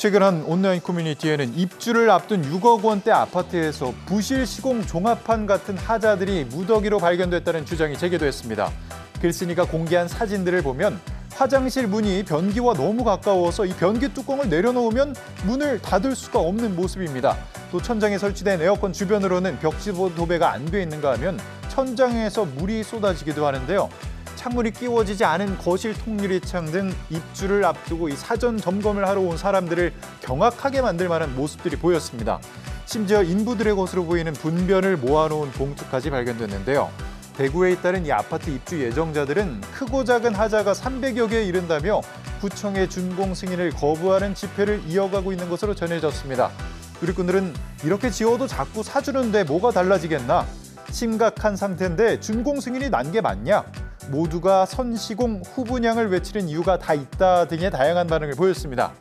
최근 한 온라인 커뮤니티에는 입주를 앞둔 6억 원대 아파트에서 부실 시공 종합판 같은 하자들이 무더기로 발견됐다는 주장이 제기됐습니다. 글쓴이가 공개한 사진들을 보면 화장실 문이 변기와 너무 가까워서 이 변기 뚜껑을 내려놓으면 문을 닫을 수가 없는 모습입니다. 또 천장에 설치된 에어컨 주변으로는 벽지보 도배가 안 돼 있는가 하면 천장에서 물이 쏟아지기도 하는데요. 창문이 끼워지지 않은 거실 통유리창 등 입주를 앞두고 이 사전 점검을 하러 온 사람들을 경악하게 만들 만한 모습들이 보였습니다. 심지어 인부들의 것으로 보이는 분변을 모아놓은 봉투까지 발견됐는데요. 대구에 있다는 이 아파트 입주 예정자들은 크고 작은 하자가 300여 개에 이른다며 구청의 준공 승인을 거부하는 집회를 이어가고 있는 것으로 전해졌습니다. 누리꾼들은 이렇게 지어도 자꾸 사주는데 뭐가 달라지겠나? 심각한 상태인데 준공 승인이 난 게 맞냐? 모두가 선시공, 후분양을 외치는 이유가 다 있다 등의 다양한 반응을 보였습니다.